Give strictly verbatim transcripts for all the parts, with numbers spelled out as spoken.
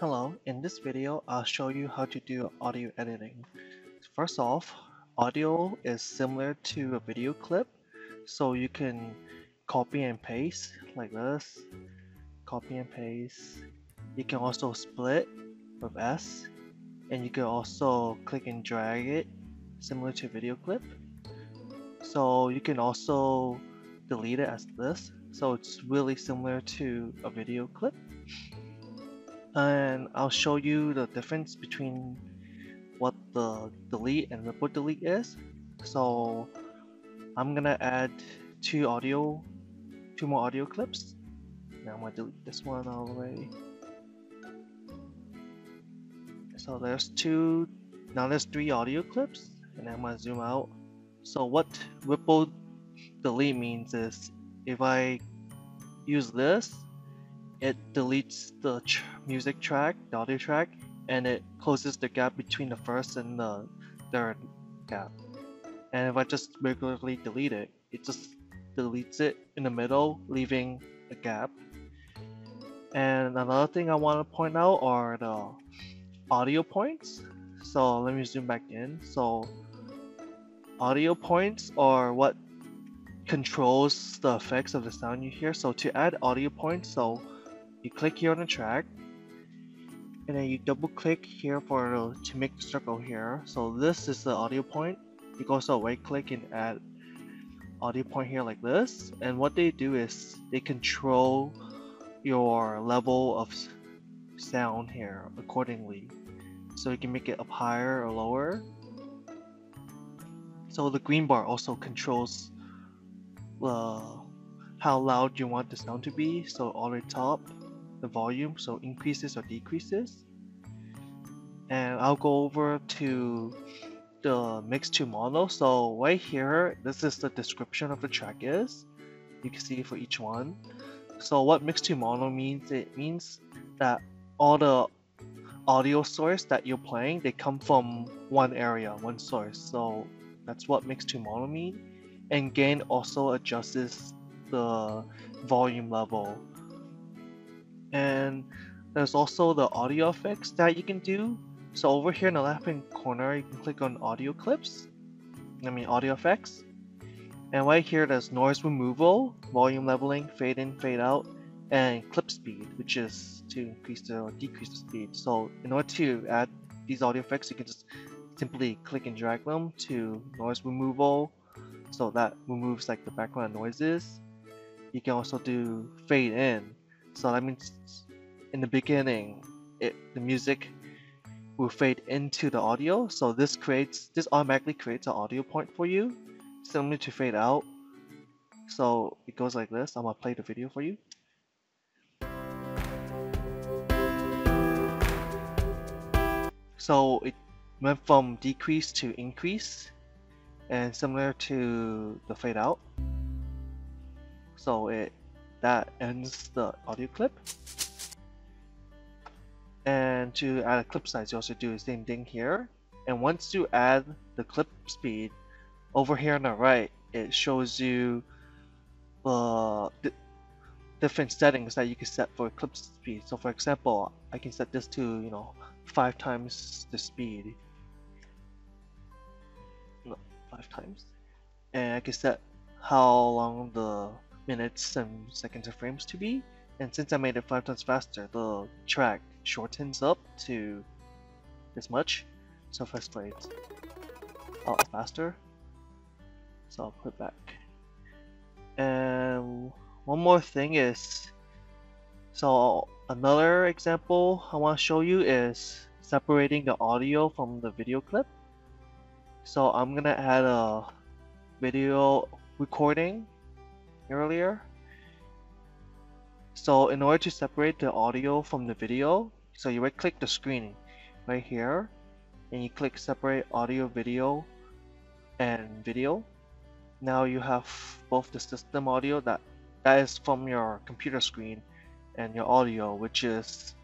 Hello, in this video, I'll show you how to do audio editing. First off, audio is similar to a video clip, so you can copy and paste like this, copy and paste. You can also split with S, and you can also click and drag it, similar to a video clip. So you can also delete it as this, so it's really similar to a video clip. And I'll show you the difference between what the delete and ripple delete is. So I'm gonna add two audio, two more audio clips. Now I'm gonna delete this one all the way. So there's two, now there's three audio clips, and I'm gonna zoom out. So what ripple delete means is if I use this, it deletes the tr music track, the audio track, and it closes the gap between the first and the third gap. And if I just regularly delete it, it just deletes it in the middle, leaving a gap. And another thing I want to point out are the audio points. So let me zoom back in. So audio points are what controls the effects of the sound you hear. So to add audio points, so you click here on the track, and then you double click here for to make the circle here. So this is the audio point. You can also right click and add audio point here like this. And what they do is they control your level of sound here accordingly. So you can make it up higher or lower. So the green bar also controls uh, how loud you want the sound to be. So all the top, the volume, so increases or decreases. And I'll go over to the mix to mono. So right here, this is the description of the track is. You can see for each one. So what mix to mono means, it means that all the audio source that you're playing, they come from one area, one source. So that's what mix to mono means. And gain also adjusts the volume level. And there's also the audio effects that you can do. So over here in the left hand corner, you can click on audio clips, I mean audio effects. And right here there's noise removal, volume leveling, fade in, fade out, and clip speed, which is to increase or decrease the speed. So in order to add these audio effects, you can just simply click and drag them to noise removal, so that removes like the background noises. You can also do fade in. So that means in the beginning, it, the music will fade into the audio. So this creates, this automatically creates an audio point for you, similar to fade out. So it goes like this. I'm gonna play the video for you. So it went from decrease to increase, and similar to the fade out. So it that ends the audio clip. And to add a clip size, you also do the same thing here. And once you add the clip speed, over here on the right, it shows you uh, the different settings that you can set for clip speed. So for example, I can set this to, you know, five times the speed. No, five times. And I can set how long the minutes and seconds and frames to be, and since I made it five times faster, the track shortens up to this much. So if I play it out faster, so I'll put it back. And one more thing is, so another example I want to show you is separating the audio from the video clip. So I'm gonna add a video recording earlier. So in order to separate the audio from the video, so you right click the screen right here, and you click separate audio video and video. Now you have both the system audio that that is from your computer screen, and your audio, which is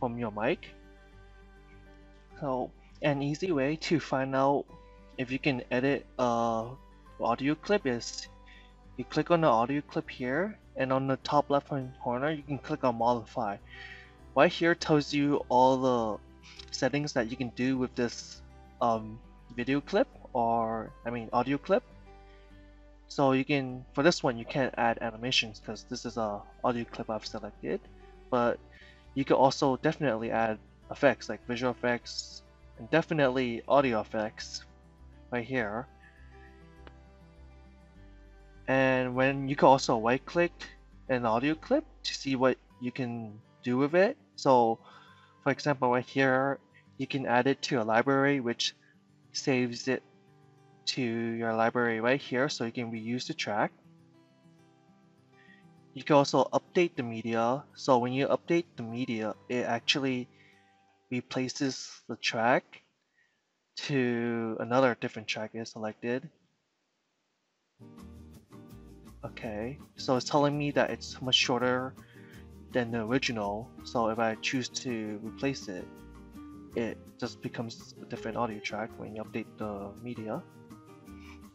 from your mic. So an easy way to find out if you can edit a audio clip is you click on the audio clip here, and on the top left hand corner, you can click on modify. Right here tells you all the settings that you can do with this um, video clip, or I mean audio clip. So you can, for this one you can't add animations because this is a audio clip I've selected, but you could also definitely add effects like visual effects and definitely audio effects right here. And when you can also right click an audio clip to see what you can do with it. So for example right here you can add it to a library, which saves it to your library right here, so you can reuse the track. You can also update the media, so when you update the media it actually replaces the track to another different track is selected. Okay, so it's telling me that it's much shorter than the original, so if I choose to replace it, it just becomes a different audio track when you update the media.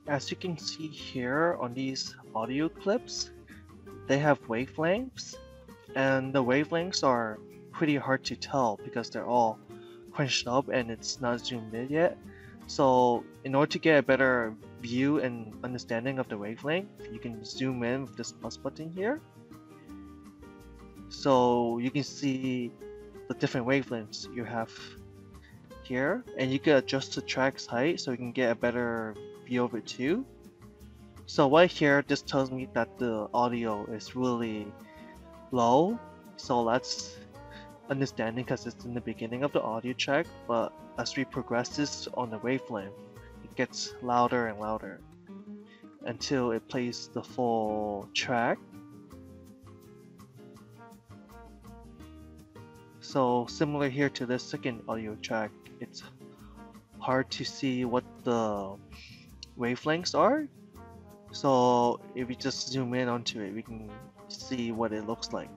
As you can see here on these audio clips, they have wavelengths, and the wavelengths are pretty hard to tell because they're all crunched up and it's not zoomed in yet. So in order to get a better view and understanding of the wavelength, you can zoom in with this plus button here, so you can see the different wavelengths you have here, and you can adjust the track's height so you can get a better view of it too. So right here this tells me that the audio is really low, so let's understanding because it's in the beginning of the audio track, but as we progresses on the wavelength it gets louder and louder until it plays the full track. So similar here to this second audio track, it's hard to see what the wavelengths are, so if we just zoom in onto it we can see what it looks like.